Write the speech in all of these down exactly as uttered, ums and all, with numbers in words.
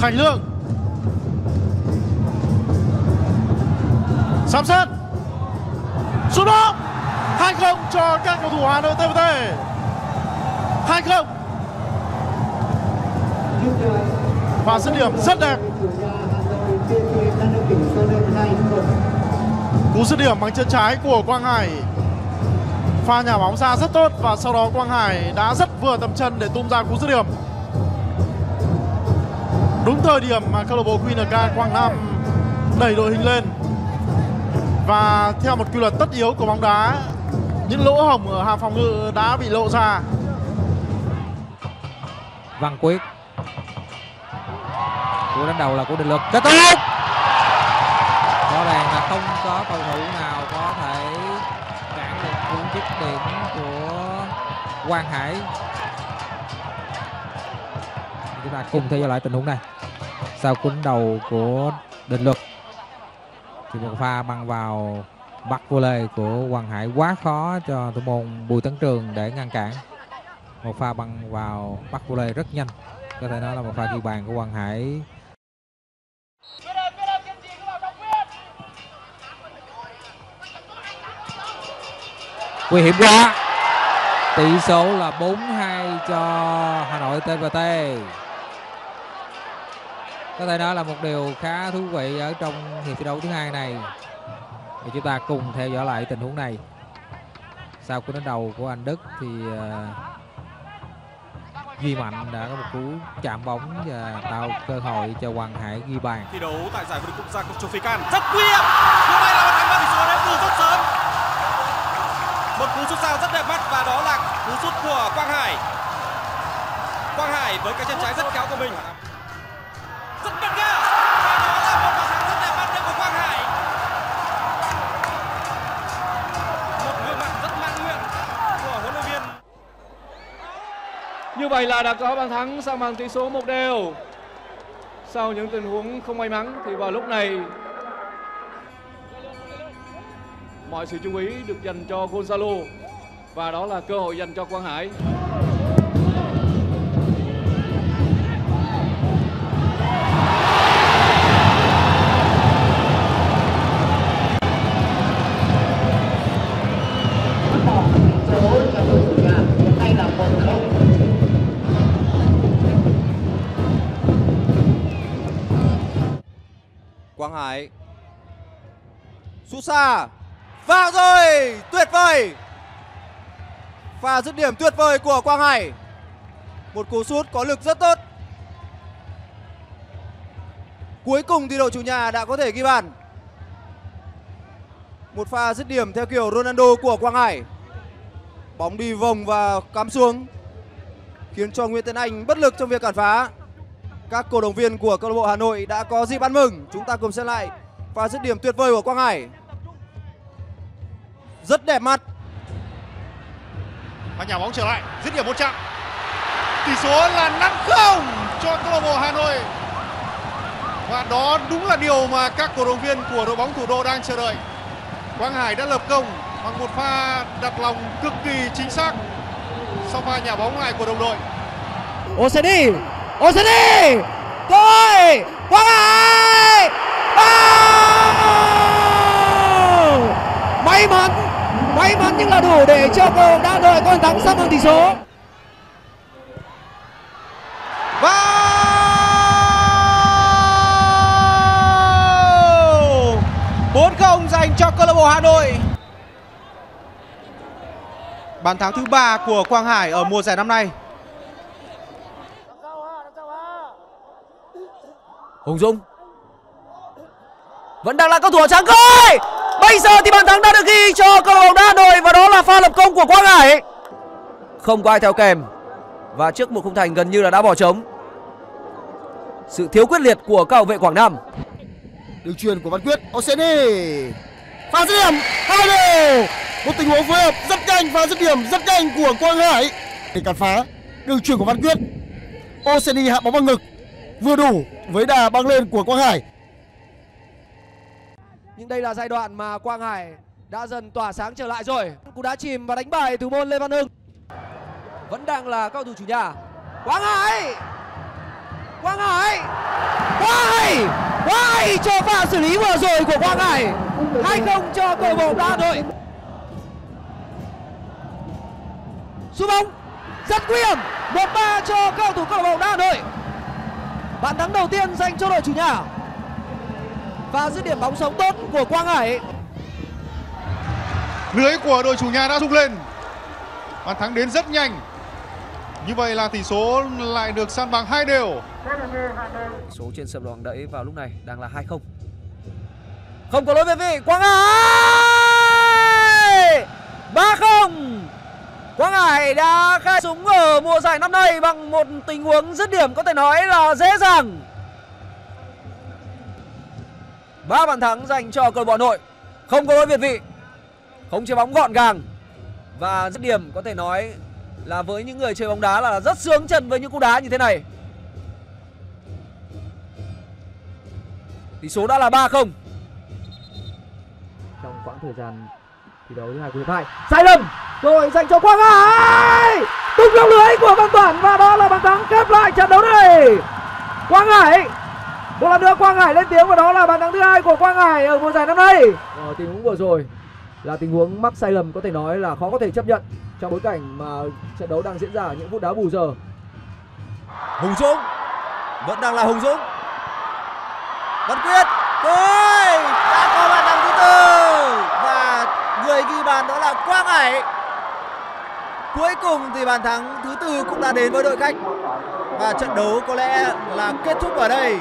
Thành Lương sắp xếp sút bóng hai không cho các cầu thủ Hà Nội tê vê tê. Hai không và dứt điểm rất đẹp, cú dứt điểm bằng chân trái của Quang Hải pha nhà bóng ra rất tốt và sau đó Quang Hải đã rất vừa tầm chân để tung ra cú dứt điểm đúng thời điểm mà câu lạc bộ quy en ca Quảng Nam đẩy đội hình lên. Và theo một quy luật tất yếu của bóng đá, những lỗ hổng ở hàng phòng ngự đã bị lộ ra. Văn Quyết, cú đánh đầu là của Định Lực, kết thúc. Rõ ràng là không có cầu thủ nào có thể cản được cú dứt điểm của Quang Hải. Chúng ta cùng theo dõi lại tình huống này. Sau cú đánh đầu của Định Lực thì một pha băng vào bắt vô lê của Quang Hải quá khó cho thủ môn Bùi Tấn Trường để ngăn cản. Một pha băng vào bắt vô lê rất nhanh, có thể nói là một pha ghi bàn của Quang Hải. Nguy hiểm quá. Tỷ số là bốn hai cho Hà Nội tê vê tê. Có thể nói là một điều khá thú vị ở trong hiệp thi đấu thứ hai này. Thì chúng ta cùng theo dõi lại tình huống này. Sau cú đánh đầu của anh Đức thì uh, Duy Mạnh đã có một cú chạm bóng và tạo cơ hội cho Hoàng Hải ghi bàn. Thi đấu tại giải vô địch quốc gia Cục Châu Phi Can rất nguy hiểm. Hôm nay là một thắng tỷ số đến từ rất sớm. Một cú sút sao rất đẹp mắt và đó là cú sút của Quang Hải. Quang Hải với cái chân trái rất khéo của mình. Như vậy là đã có bàn thắng sang bàn tỷ số một đều. Sau những tình huống không may mắn thì vào lúc này mọi sự chú ý được dành cho Gonzalo và đó là cơ hội dành cho Quang Hải. Quang Hải sút xa vào rồi, tuyệt vời, pha dứt điểm tuyệt vời của Quang Hải, một cú sút có lực rất tốt. Cuối cùng thì đội chủ nhà đã có thể ghi bàn, một pha dứt điểm theo kiểu Ronaldo của Quang Hải, bóng đi vòng và cắm xuống khiến cho Nguyễn Tiến Anh bất lực trong việc cản phá. Các cổ động viên của câu lạc bộ Hà Nội đã có dịp ăn mừng. Chúng ta cùng xem lại pha dứt điểm tuyệt vời của Quang Hải, rất đẹp mắt. Và nhà bóng trở lại, dứt điểm một chạm, tỷ số là năm không cho câu lạc bộ Hà Nội. Và đó đúng là điều mà các cổ động viên của đội bóng thủ đô đang chờ đợi. Quang Hải đã lập công bằng một pha đặt lòng cực kỳ chính xác sau pha nhà bóng lại của đồng đội. Oseni Oseni Cơ hội Quang Hải, oh! May mắn, may mắn nhưng là đủ để cho cầu đang đợi con thắng sang bằng tỷ số. Và bốn không dành cho câu lạc bộ Hà Nội. Bàn thắng thứ ba của Quang Hải ở mùa giải năm nay. Hùng Dũng vẫn đang là cầu thủ áo trắng thôi. Bây giờ thì bàn thắng đã được ghi cho câu lạc bộ Hà Nội và đó là pha lập công của Quang Hải. Không có ai theo kèm và trước một khung thành gần như là đã bỏ trống. Sự thiếu quyết liệt của các hậu vệ Quảng Nam. Đường truyền của Văn Quyết, Oseni pha dứt điểm hai đều. Một tình huống phối hợp rất nhanh, pha dứt điểm rất nhanh của Quang Hải để cản phá. Đường truyền của Văn Quyết, Oseni hạ bóng vào ngực vừa đủ với đà băng lên của Quang Hải. Nhưng đây là giai đoạn mà Quang Hải đã dần tỏa sáng trở lại rồi. Cú đá chìm và đánh bại thủ môn Lê Văn Hưng. Vẫn đang là cầu thủ chủ nhà. Quang Hải Quang Hải. Quá hay, quá hay cho pha xử lý vừa rồi của Quang Hải. Hai không cho câu lạc bộ Đá Đội. Sút bóng rất nguy hiểm. Một ba cho cầu thủ câu lạc bộ Đá Đội. Bàn thắng đầu tiên dành cho đội chủ nhà. Và dứt điểm bóng sống tốt của Quang Hải. Lưới của đội chủ nhà đã rung lên. Bàn thắng đến rất nhanh. Như vậy là tỷ số lại được san bằng hai đều. Số trên sập loảng đẫy vào lúc này đang là hai không. Không có lỗi về vị Quang Hải. ba không. Quang Hải đã khai súng ở mùa giải năm nay bằng một tình huống dứt điểm có thể nói là dễ dàng. Ba bàn thắng dành cho câu lạc bộ Hà Nội. Không có lỗi việt vị, khống chế bóng gọn gàng và dứt điểm có thể nói là với những người chơi bóng đá là rất sướng chân với những cú đá như thế này. Tỷ số đã là ba không. Trong quãng thời gian thi đấu thứ hai của hiệp hai, sai lầm rồi dành cho Quang Hải, tung lông lưới của Văn Toản và đó là bàn thắng khép lại trận đấu này. Quang Hải, một lần nữa Quang Hải lên tiếng và đó là bàn thắng thứ hai của Quang Hải ở mùa giải năm nay. Ờ, tình huống vừa rồi là tình huống mắc sai lầm có thể nói là khó có thể chấp nhận trong bối cảnh mà trận đấu đang diễn ra ở những phút đá bù giờ. Hùng Dũng vẫn đang là Hùng Dũng, Văn Quyết, tôi đã có bàn thắng thứ tư và người ghi bàn đó là Quang Hải. Cuối cùng thì bàn thắng thứ tư cũng đã đến với đội khách và trận đấu có lẽ là kết thúc ở đây.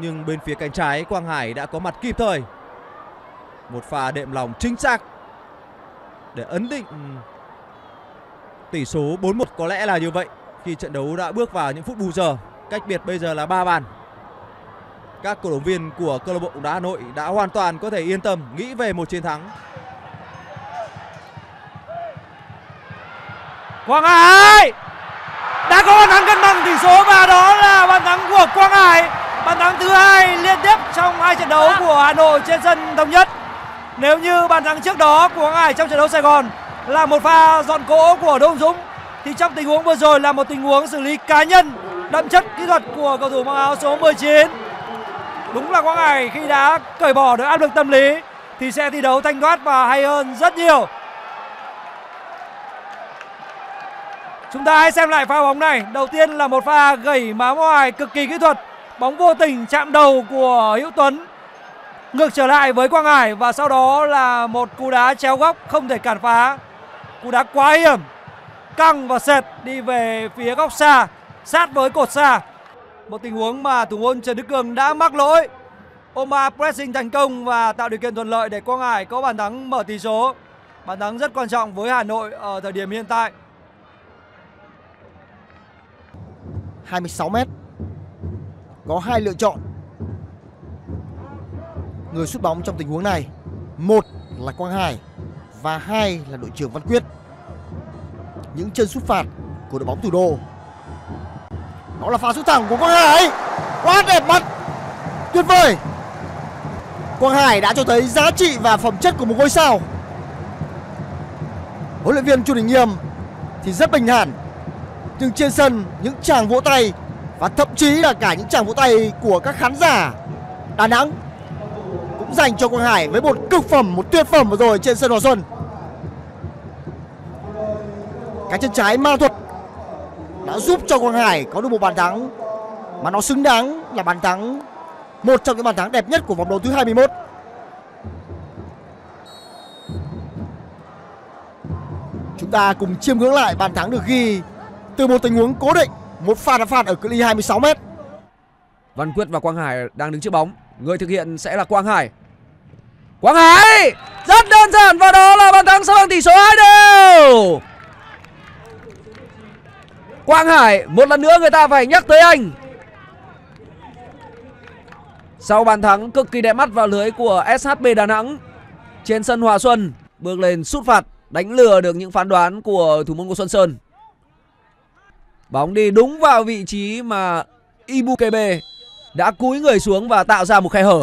Nhưng bên phía cánh trái Quang Hải đã có mặt kịp thời. Một pha đệm lòng chính xác để ấn định tỷ số bốn một. Có lẽ là như vậy khi trận đấu đã bước vào những phút bù giờ. Cách biệt bây giờ là ba bàn. Các cổ động viên của câu lạc bộ Đá Hà Nội đã hoàn toàn có thể yên tâm nghĩ về một chiến thắng. Quang Hải đã có bàn thắng cân bằng tỷ số và đó là bàn thắng của Quang Hải. Bàn thắng thứ hai liên tiếp trong hai trận đấu của Hà Nội trên sân Thống Nhất. Nếu như bàn thắng trước đó của Quang Hải trong trận đấu Sài Gòn là một pha dọn cỗ của Đỗ Hùng Dũng thì trong tình huống vừa rồi là một tình huống xử lý cá nhân đậm chất kỹ thuật của cầu thủ mang áo số mười chín. Đúng là Quang Hải khi đã cởi bỏ được áp lực tâm lý thì sẽ thi đấu thanh thoát và hay hơn rất nhiều. Chúng ta hãy xem lại pha bóng này. Đầu tiên là một pha gẩy má ngoài cực kỳ kỹ thuật. Bóng vô tình chạm đầu của Hữu Tuấn, ngược trở lại với Quang Hải và sau đó là một cú đá chéo góc không thể cản phá. Cú đá quá hiểm, căng và sệt đi về phía góc xa, sát với cột xa. Một tình huống mà thủ môn Trần Đức Cường đã mắc lỗi. Oma pressing thành công và tạo điều kiện thuận lợi để Quang Hải có bàn thắng mở tỷ số. Bàn thắng rất quan trọng với Hà Nội ở thời điểm hiện tại. hai mươi sáu mét. Có hai lựa chọn người sút bóng trong tình huống này, một là Quang Hải và hai là đội trưởng Văn Quyết. Những chân sút phạt của đội bóng thủ đô. Đó là pha sút thẳng của Quang Hải, quá đẹp mắt, tuyệt vời. Quang Hải đã cho thấy giá trị và phẩm chất của một ngôi sao. Huấn luyện viên Chu Đình Nghiêm thì rất bình thản, nhưng trên sân những tràng vỗ tay và thậm chí là cả những tràng vỗ tay của các khán giả Đà Nẵng cũng dành cho Quang Hải với một cực phẩm, một tuyệt phẩm vừa rồi trên sân Hòa Xuân. Cái chân trái ma thuật đã giúp cho Quang Hải có được một bàn thắng mà nó xứng đáng là bàn thắng, một trong những bàn thắng đẹp nhất của vòng đấu thứ hai mươi mốt. Chúng ta cùng chiêm ngưỡng lại bàn thắng được ghi từ một tình huống cố định. Một pha đá phạt ở cự ly hai mươi sáu mét. Văn Quyết và Quang Hải đang đứng trước bóng. Người thực hiện sẽ là Quang Hải. Quang Hải rất đơn giản và đó là bàn thắng san bằng tỷ số hai đều. Quang Hải, một lần nữa người ta phải nhắc tới anh. Sau bàn thắng cực kỳ đẹp mắt vào lưới của ét hát bê Đà Nẵng trên sân Hòa Xuân, bước lên sút phạt đánh lừa được những phán đoán của thủ môn Ngô Xuân Sơn. Bóng đi đúng vào vị trí mà Ibukebe đã cúi người xuống và tạo ra một khe hở.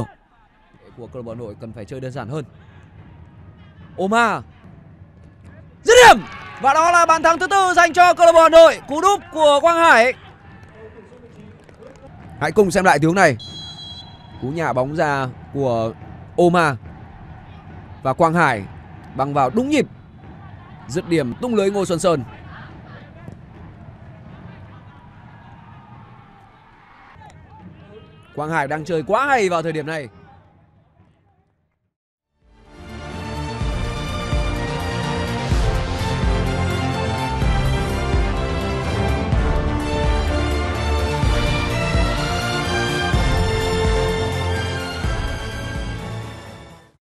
Của câu lạc bộ Hà Nội cần phải chơi đơn giản hơn. Oma dứt điểm Và đó là bàn thắng thứ tư dành cho câu lạc bộ Hà Nội. Cú đúp của Quang Hải. Hãy cùng xem lại tiếng này. Cú nhả bóng ra của Oma và Quang Hải băng vào đúng nhịp, dứt điểm tung lưới Ngô Xuân Sơn. Quang Hải đang chơi quá hay vào thời điểm này.